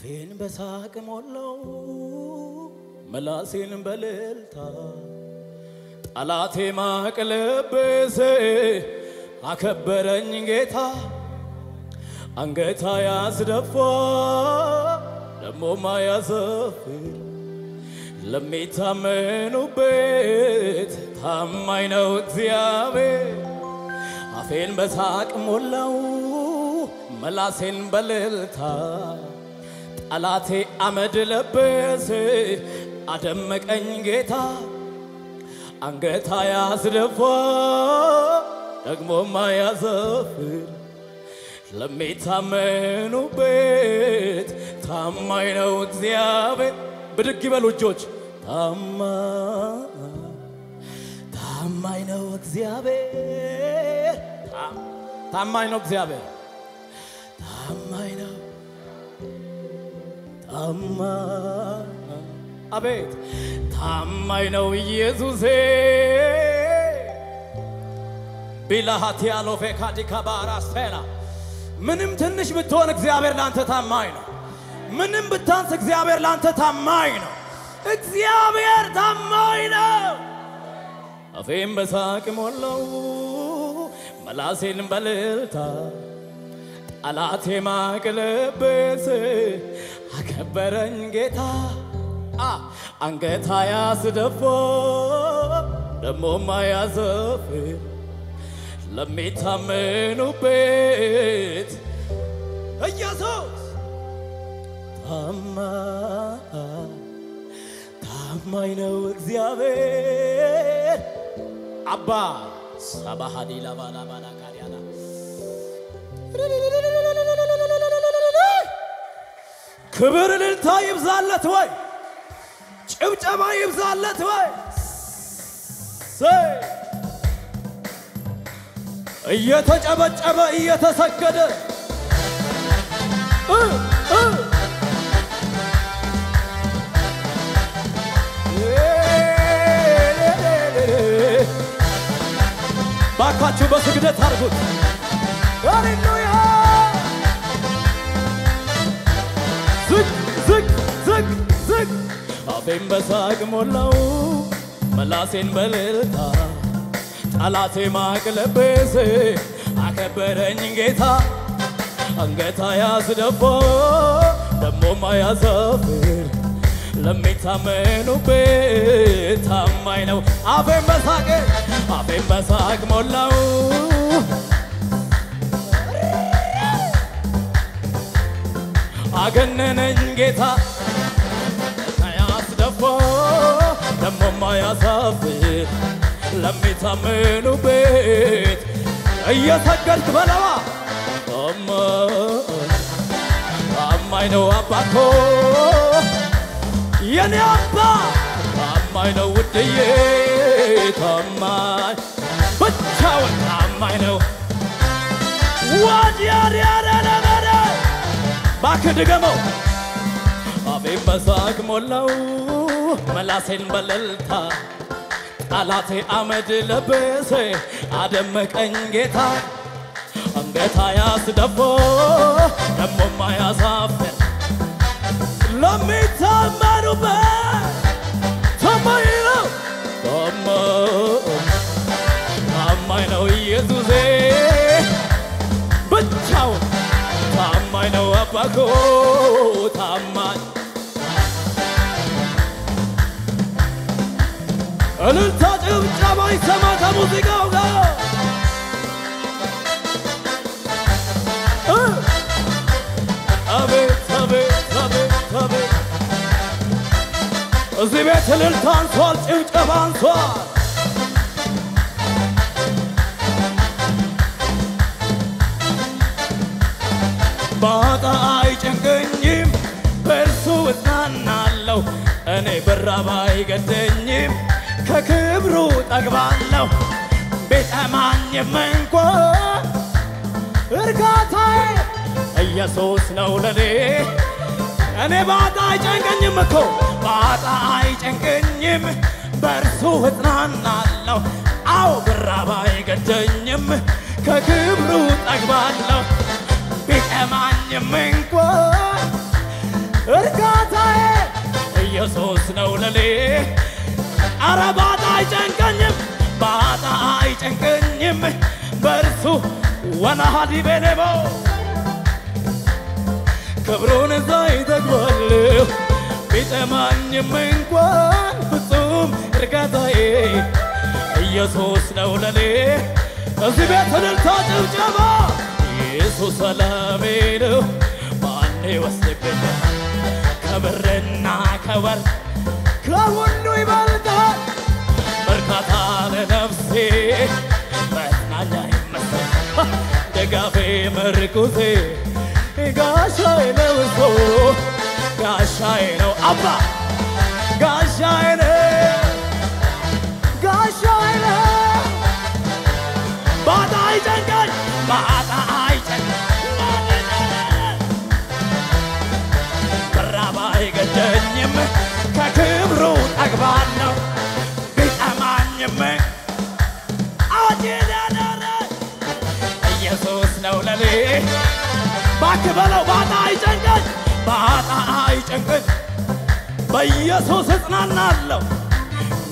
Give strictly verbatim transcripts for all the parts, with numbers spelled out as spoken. አፌን በሳቅ ሞላው መላሴን በልልታ ጠላቴ ማቅለብሴ አከበረኝ ጌታ አንገታ ያስደፋ ደሞ ማያሰፍር ለሚታመኑበት ታማኝ ነው እግዚአብሔር አፌን በሳቅ ሞላው መላሴን በልልታ ጠላቴ አመድ ለበሰ አደመቀኝ ጌታ አንገታ ያስደፋ ደግሞ ማያሰፍር ለሚታመኑበት ታማኝ ነው እግዚአብሔር ብድግ ይበሉ እጆች ታማኝ ታማኝ ነው እግዚአብሔር ታማኝ ነው እግዚአብሔር ታማኝ ነው ታማኝ አቤት ታማኝ ነው ኢየሱስ ቢላሃት ያለው ፈካዲካ ባራስተላ ምንም ትንሽ ብትሆን እግዚአብሔር ላንተ ታማኝ ነው ምንም ብታንስ እግዚአብሔር ላንተ ታማኝ ነው እግዚአብሔር ታማኝ ነው አፌን በሳቅ ሞላው መላሴን በልልታ ጠላቴ ማቅለብሴ አከበረኝ ጌታ አንገታ ያስደፋ ደሞ ማያሰፍር ለሚታመኑበት ኢየሱስ ታማኝ ታማኝ ነው እግዚአብሔር አባ ሰባሃዲ ለባላ ባላ ካሪያና ክብር ለልታ ይብዛለት ወይ ጭብጨባ ይብዛለት ወይ ሰይ እየተጨበጨበ እየተሰገደ እ እ ባካቹ በስግደት አርጉት ሃሌሉያ ዝግ ዝግ ዝግ ዝግ አፌን በሳቅ ሞላው መላሴን በልልታ ጠላቴ ማቅለብሴ አከበረኝ ጌታ አንገታ ያስደፋ ደሞ ማያሰፍር ለሚታመኑበት ታማኝ ነው አፌን በሳቅ አፌን በሳቅ ሞላው አገነነኝ ጌታ ያስደፋ ደሞ ማያሰፍር ለሚታመኑበት እየሰገድክ በለዋ አማ ታማኝ ነው አባቶ የኔ አባ ታማኝ ነው ውድዬ ታማኝ ብቻውን ታማኝ ነው ዋዲያሪያራራራ እባክህ ድገመው አፌን በሳቅ ሞላው መላሴን በልልታ ጠላቴ አመድ ለበሰ አደመቀኝ ጌታ አንገታ ያስደፋ ደሞ ማያሰፍር ለሚታመኑበት ታማኝ ነው ታማኝ ነው ኢየሱስ ብቻውን ታማኝ ነው አባኮ ታማኝ እልልታ ጭብጨባ ይሰማ ከሙዚቃው ጋር አቤት አቤት አቤት አቤት እዚህ ቤት እልልታ አንሷል ጭብጨባ አንሷል ባጣ አይጨንቀኝም በእርሱ እጽናናለሁ እኔ በራብ አይገደኝም ከክብሩ ጠግባለሁ ቢጠማኝም እንኳን እርካታዬ ኢየሱስ ነው ለኔ እኔ ባጣ አይጨንቀኝም እኮ ባጣ አይጨንቀኝም በእርሱ እጽናናለሁ አዎ ብራብ አይገደኝም ከክብሩ ጠግባለሁ ቢጠማኝም እንኳን ነው ለሌ አረባታ አይጨንቀኝም ባታ አይጨንቀኝም በርሱ ወናሃዲ በኔቦ ክብሩን ዘይተግባል ቢጠማኝም እንኳን ፍጹም እርጋታዬ ኢየሱስ ነው ለሌ እዚህ ቤት ልታጭብጨባ ኢየሱስ ሰላሜ ነው ማን ይወስደኝ ከብርና ከወርቅ ከሁሉ ይበልጣል በርካታ ለነፍሴ መጽናኛ ይመስል ደጋፌ መርኩሴ ጋሻዬ ነው እሱ ጋሻዬ ነው አባ ጋሻዬ ነው ጋሻዬ ነው ባታ አይጨንቀኝ ባታ አይጨንቀኝ አይገደኝም ከክብሩ አግባለሁ ቢጠማኝም አወድዳለሁ ኢየሱስ ነው ለኔ ባክበለው ባታ አይጨንቀኝ ባታ አይጨንቀኝ በኢየሱስ እጽናናለሁ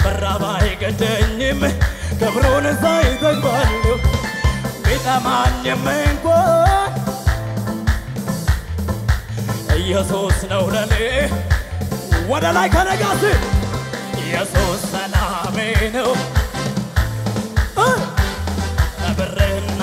በራብ አይገደኝም ክብሩን ዘይዘግባለሁ ቢጠማኝም እንኳን ኢየሱስ ነው ለኔ ወደ ላይ ከነጋስ ኢየሱስ ሰላሜ ነው ከብርና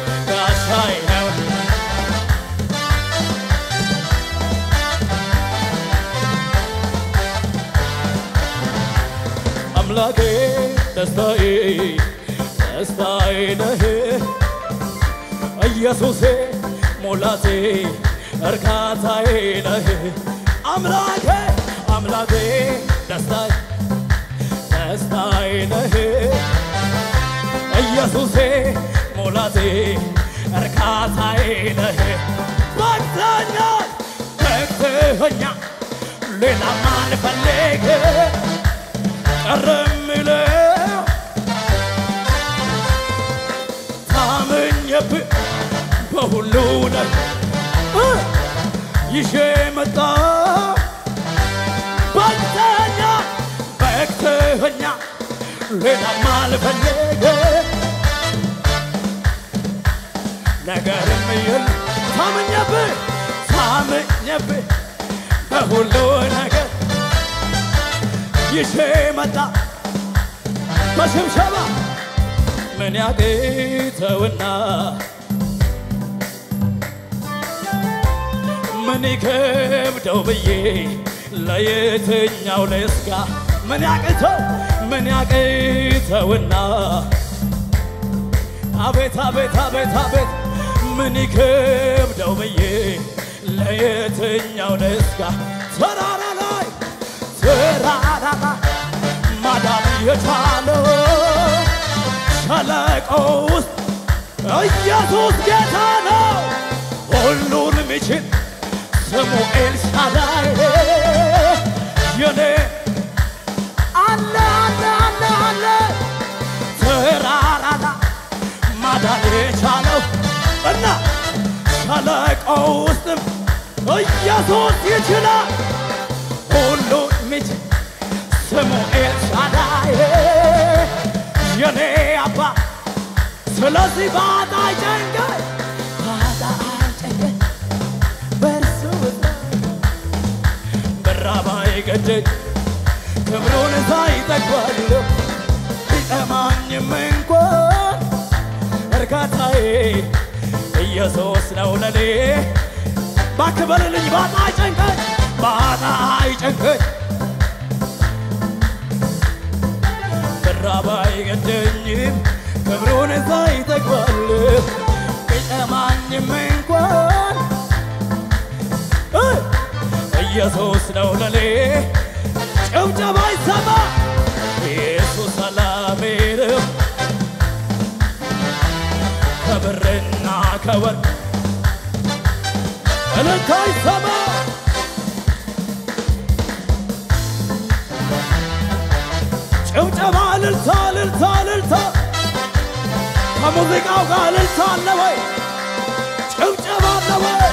gashay no. Amlaki, dastai, dastai nahe. Ayasuse, molate, arkatai nahe. Amlaki, amlaki, dastai, dastai nahe. ኢየሱስ ሞላቴ እርካታዬ ነህ ባታኛ ተክተኛ ሌላ ማን ፈልጌ ቀረምለ ታመኘብ በሁሉ ነገር ይዤ መጣ ባታኛ ተክተኛ ሌላ ማን ፈልጌ ነገርም ይል ታመኛብ ታመኛብ በሁሉ ነገር ይዤ መጣ በሽምሸባ ምን ያቅተውና ምን ይከብደው ብዬ ለየትኛው ልስጋ ምን ያቅተው ምን ያቅተውና አቤት አቤት አቤት አቤት ምን ይከብደው ብዬ ለየትኛው ልስጋ ተራራ ላይ ተራራ ማዳን የቻለው ሸለቆው ውስጥ ኢየሱስ ጌታ ነው ሁሉን የሚችል ስሙ ኤልሻዳይ የኔ አለ አለ አለ አለ ተራራ ማዳን የቻለው እና ሻለቃው ውስጥ ኢየሱስ ይችላል ሁሉ ምጭ ስሙ ኤልሻዳይ የኔ አባ ስለዚህ ባታ አይጨንቀኝ ባታ አይጨንቀኝ በርሱ በራብ አይገደኝ ክብሩን ዘይዘግባለሁ ቢጠማኝም እንኳን እርካታዬ ኢየሱስ ነው ለኔ ባክበልልኝ ባታ አይጨንቀኝ ባታ አይጨንቀኝ በራብ አይገደኝም ክብሩን ዘይዘግባለሁ ቢጠማኝም እንኳን ኢየሱስ ነው ለኔ ጭብጨባ ይሰማ ኢየሱስ ሰላሜ ነው ከብርና كور أنا كاي سما شوف جمال الصال الصال الصال خموزك أو قال الصال نوي شوف جمال نوي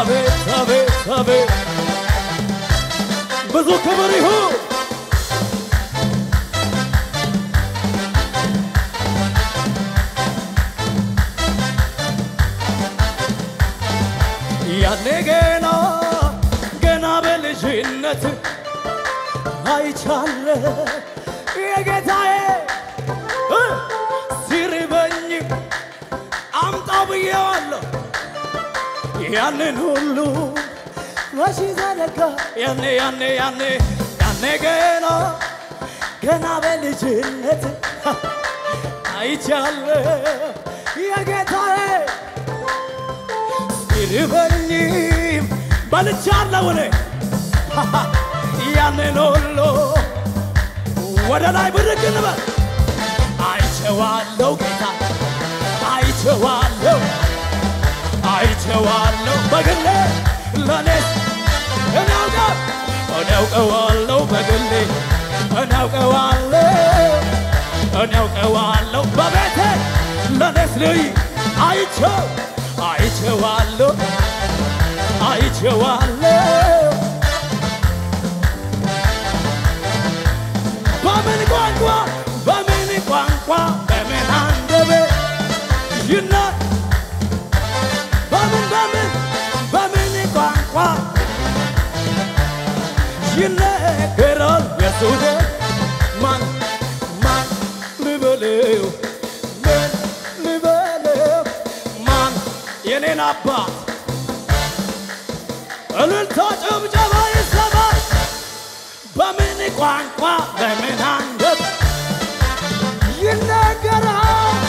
أبي أبي أبي بزوك بريه Ayçalı yegetaye sirbenyi amtabiyallo yanen hullu raşizalaka yanne yanne yanne yanne gena gena beli cennet ayçalı yegetaye sirbenyi balçarla vole Yanne lolo, what am I breaking about? I chewa lo, I chewa lo, I chewa lo, bagale, lane, anauga, anauga lo, bagale, anauga lo, anauga lo, babete, lane slui, I chew, I chewa lo, I chewa lo. Bamini kwangwa, bamini kwangwa, bamin handebe, you know. Bamin bamin, bamini kwangwa, you know. Kerol yesude, man man libeleu, man libeleu, man yene napa. Alul touch um java is lava. Bamini kwangwa, bamin handebe, you know. Kerol,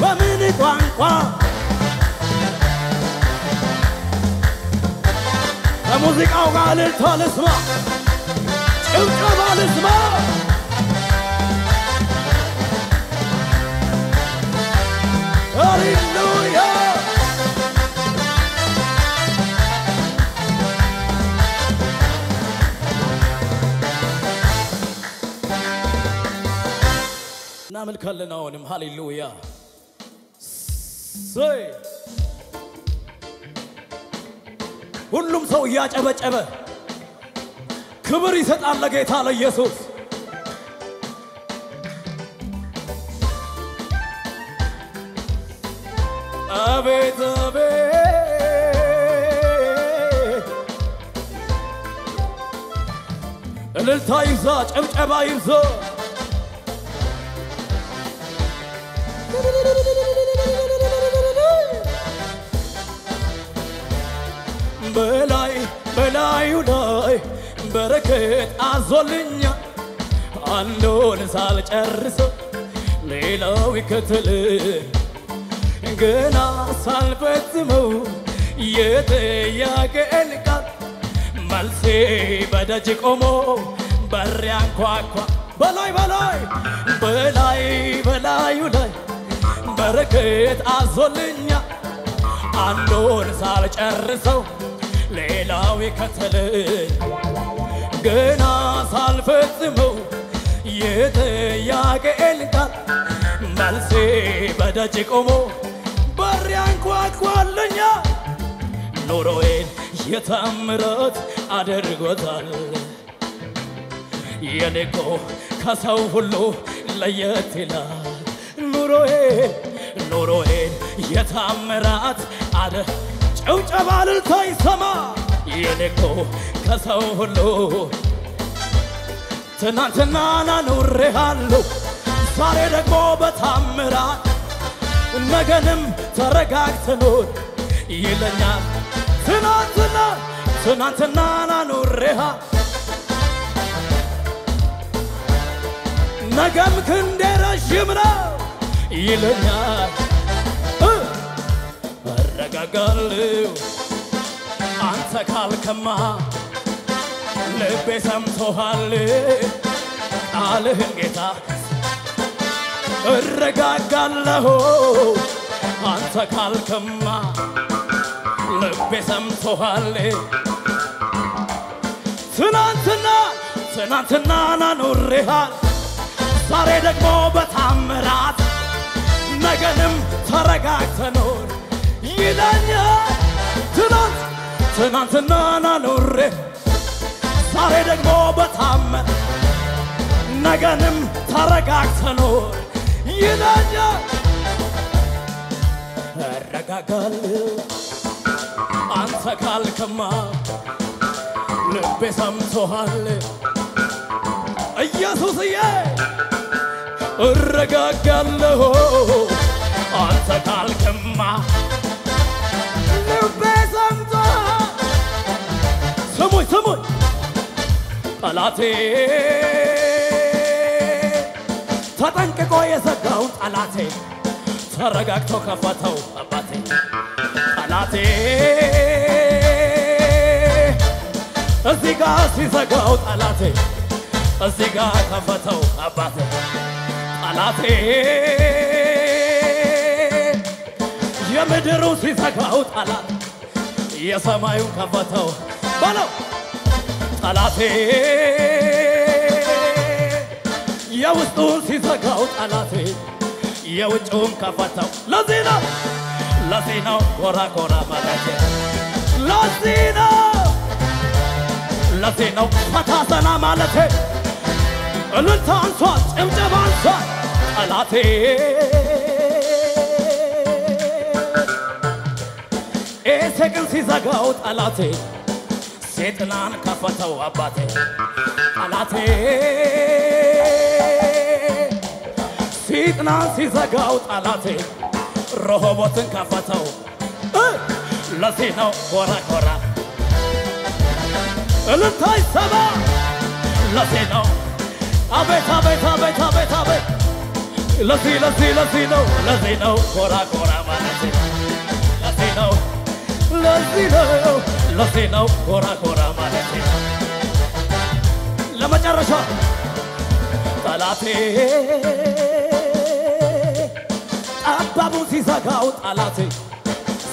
bamini kwangwa. موسيقى أو قال الثالثما، الثالثما. هاليلويا. نعمل كلنا ونم هاليلويا. سي. ሁሉም ሰው ያጨበጨበ ክብር ይሰጣል ለጌታ ለኢየሱስ አቤት አቤት እልልታ ይብዛ ጭብጨባ ይብዛ በላይ በላይ ላይ በረከት አዞልኛ አንዶን ሳልጨርስ ሌላው ይከተል ገና ሳልፈጽመው የጥያቄን ቃል መልሴ በደጅ ቆሞ በር ያንኳኳ በላይ በላይ በላይ በላዩ ላይ በረከት አዞልኛ አንዶን ሳልጨርሰው ሌላው ይከተል ገና ሳልፈጽመው የጥያቄን ቃል መልሴ በደጅ ቆሞ በር ያንኳኳልኛ ኑሮዬን የተአምራት አድርጎታል የኔ እኮ ከሰው ሁሉ ለየት ይላል ኑሮዬን ኑሮዬን የተአምራት አደ ጭብጨባ እልልታ ይሰማ የኔ እኮ ከሰው ሁሉ ትናንትና ኑሬሃለሁ ዛሬ ደግሞ በታምራት ነገንም ተረጋግተህ ኑር ይለኛል ትናንትና ትናንትና ኑሬሃለሁ ነገም ክንዴ ረዥም ነው ይለኛል እረጋጋለሁ አንተ ካልከማ ልቤ ሰምቶሃል ቃልህን ጌታ أرجعالله أنت كالكما لبسم سهالي تناتنا تناتنا نورها صاردك مو بتعمرات نجنم ترجعك تنور يدنيا تنات تناتنا نوره صاردك مو بتعمر نجنم ترجعك تنور يدنيا رجعالله أنت كالكما لبي سمسوهالي إياسوس إيه الرقاقاله أنت كالكما لبي سمسوهالي سموي سموي ألاتي تتنك كوي سقاوت ألاتي ترقاق توقفتو أباتي ألاتي أزيكا سيساكاوت ألاتي أزيكا كفتو أباتي ألاتي يمدرو سيساكاوت ألاتي يسمايو كفتو بلو ألاتي يوستون سيساكاوت ألاتي يوجون كفتو لازينا لازينا كورا كورا مالاتي لازينا لاتينو فتاسنا مالتي ألنت أنصات إمجاب أنصات ألاتي إيه سيكن سيزاقاوت ألاتي سيتنان كفتو أباتي ألاتي سيتنان سيزاقاوت ألاتي رهوبوتن كفتو لاتينو كورا كورا الانتاي سبا لاتينو أبيت أبيت أبيت أبيت أبيت لاتي لاتي لاتينو لاتينو كورا كورا مالاتي لاتينو لاتينو لاتينو كورا كورا مالاتي لما جرشوا تلاتي أبابون سيزاقاوت ألاتي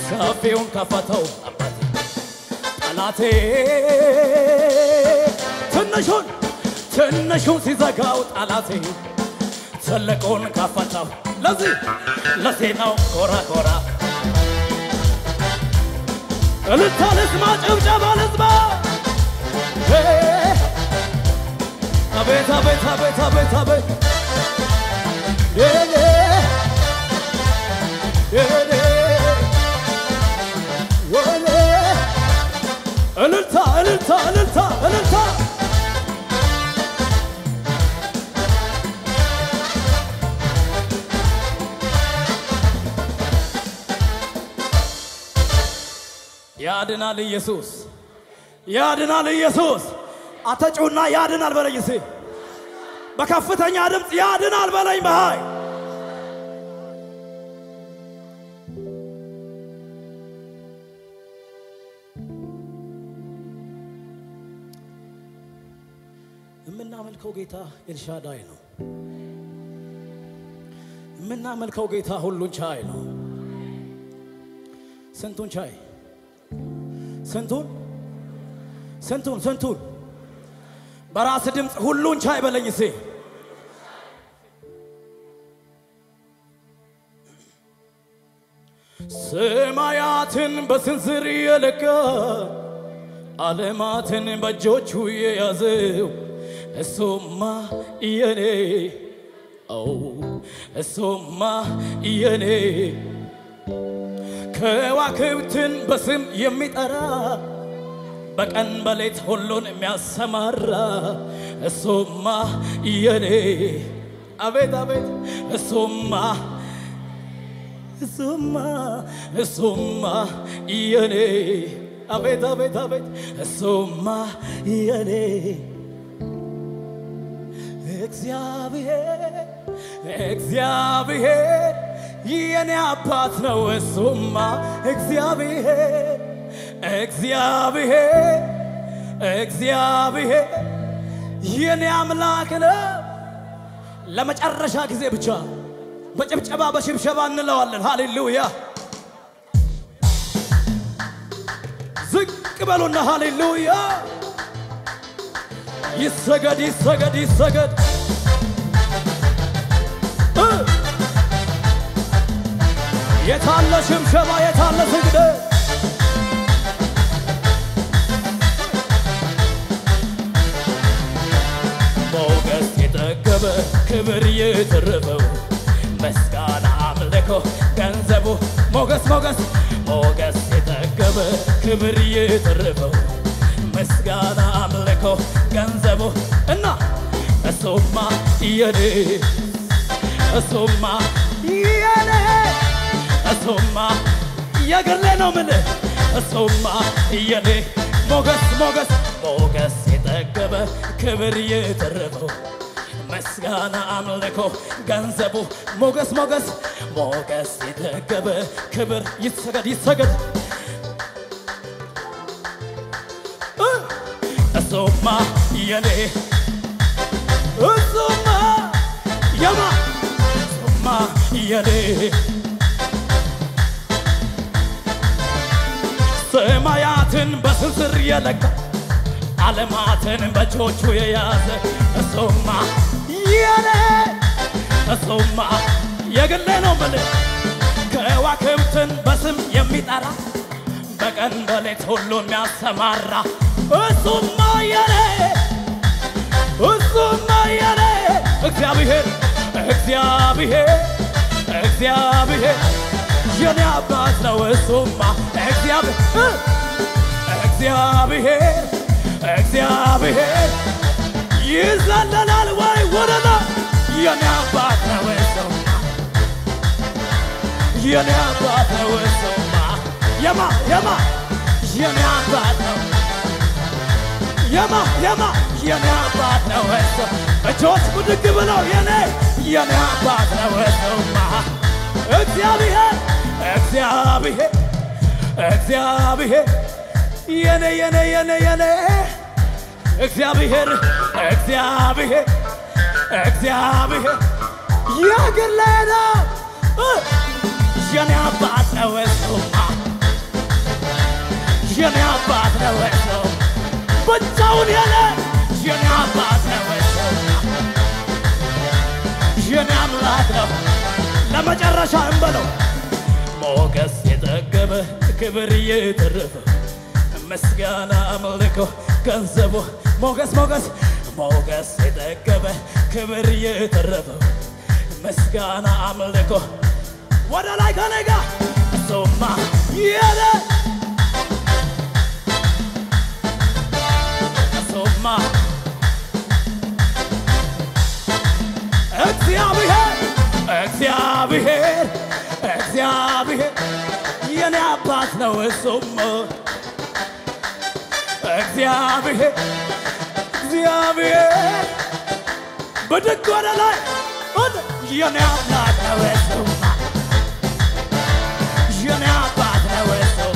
سافيون كفتو ألاتي تنشون تنشون سيزاقاوت ألاتي تلقون كفتو لزي لسينو كورا كورا ألتا لسمات أوجابا لسمات أبيت أبيت أبيت أبيت أبيت يلي يلي ألتا ألتا ألتا ألتا يا دنا ليسوس يا دنا ليسوس أتجونا يا دنا البريسي بكفتني يا دمت يا دنا البري بهاي ጌታ ኤልሻዳይ ነው የምናመልከው ጌታ ሁሉን ቻይ ነው ስንቱን ቻይ ስንቱን ስንቱን ስንቱን በራስ ድምጽ ሁሉን ቻይ በለኝ እሴ ሰማያትን በስንዝር የለቀ ዓለማትን በጆቹ የያዘው Soma iene, oh, Soma iene. Kwa kutin basim yemitara, bakan balet holon miasamara. Soma iene, abet abet. Soma, Soma, Soma iene, abet abet abet. Soma iene. Exabihir, Exabihir, yene apat no esuma. Exabihir, Exabihir, Exabihir, yene amlakena. Lamach arrashak zebicha. بجبجبا بشبشبا نلوالن هاليلويا زق بلونا هاليلويا يسجد يسجد يسجد يتعلى شمشبا يتعلى سجده كبر يترفو مسكان عملكو كنزبو موغس موغس موغس يتقب كبر يترفو مسكان عملكو كنزبو انا اسوما يدي اسوما يدي اسوما يا غلنو من اسوما يدي موغس موغس موغس يتقب كبر يترفو مسكان عملكو غنزبو موغس موغس موغس يتقب كبر يتسجد يتسجد اسوما يلي اسوما يما اسوما يلي سماياتن بسنسر يلك علماتن بجوجو ياز اسوما اسوما يقل لي نومل كواكبتن بسم يميطرا بقن بليت هلون ياسمارا اسوما يلي اسوما يلي اغزابيهر اغزابيهر اغزابيهر يلي عباس لو اسوما اغزابيهر اغزابيهر اغزابيهر يزللال واي وردا يا نابات وسوما يا نابات وسوما يما يما يا نابات يما يما يا نابات وسوما بچوت بدك بلو يني يا نابات وسوما اكسيابيه اكسيابيه اكسيابيه يني يني يني يني እግዚአብሔር እግዚአብሔር እግዚአብሔር ያገለለ የኔ አባት ነው እሱማ የኔ አባት ነው እሱማ ብቻውን ያለ የኔ አባት ነው እሱማ የኔ አምላክ ነው ለመጨረሻ እንበለው ሞገስ የተገበ ክብር የተረፈ መስጋና አምልኮ ገንዘቡ موغس موغس موغس يتقب كبر يترفو مسكانا عملكو ودا لايك هنقا اسوما يلي اسوما اكسيابيهر اكسيابيهر اكسيابيهر ياني عباس نو اسوما اكسيابيهر እግዚአብሔር በደግ ወደ ላይ ወደ የኔ አባት ነው እሱማ የኔ አባት ነው እሱማ